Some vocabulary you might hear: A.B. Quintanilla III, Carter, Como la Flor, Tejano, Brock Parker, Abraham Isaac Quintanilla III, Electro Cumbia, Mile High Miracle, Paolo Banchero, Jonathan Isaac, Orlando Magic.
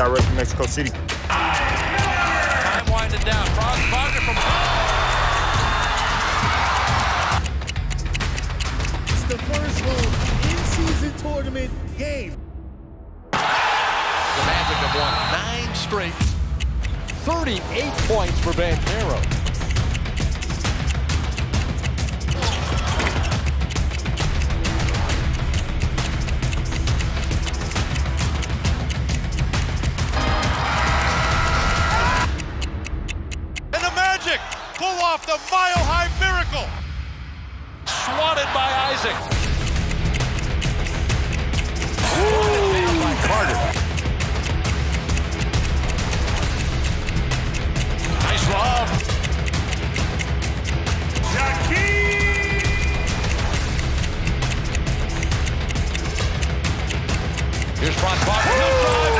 direct from Mexico City. Time winding down. Brock Parker from It's the first home in-season tournament game. The Magic have won 9 straight. 38 points for Banchero. Pull off the Mile High Miracle. Swatted by Isaac. Swatted by Carter. Nice lob. Here's Brock Parker.